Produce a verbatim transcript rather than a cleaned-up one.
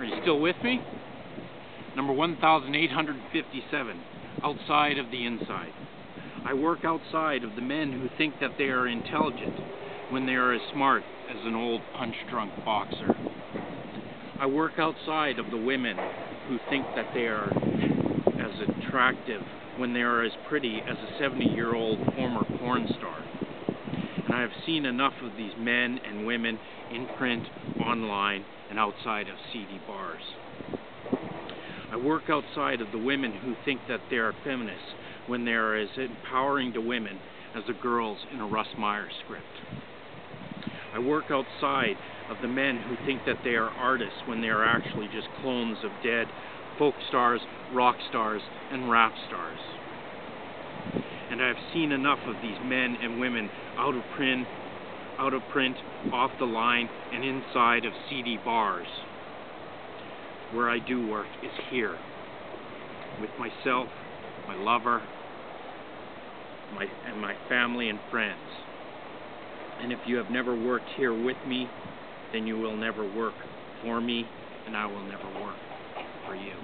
Are you still with me? Number one thousand eight hundred fifty-seven, outside of the inside. I work outside of the men who think that they are intelligent when they are as smart as an old punch-drunk boxer. I work outside of the women who think that they are as attractive when they are as pretty as a seventy-year-old former porn star. And I have seen enough of these men and women in print, online, and outside of seedy bars. I work outside of the women who think that they are feminists when they are as empowering to women as the girls in a Russ Meyer script. I work outside of the men who think that they are artists when they are actually just clones of dead folk stars, rock stars, and rap stars. And I've seen enough of these men and women out of print, out of print, off the line, and inside of seedy bars. Where I do work is here, with myself, my lover, my, and my family and friends. And if you have never worked here with me, then you will never work for me, and I will never work for you.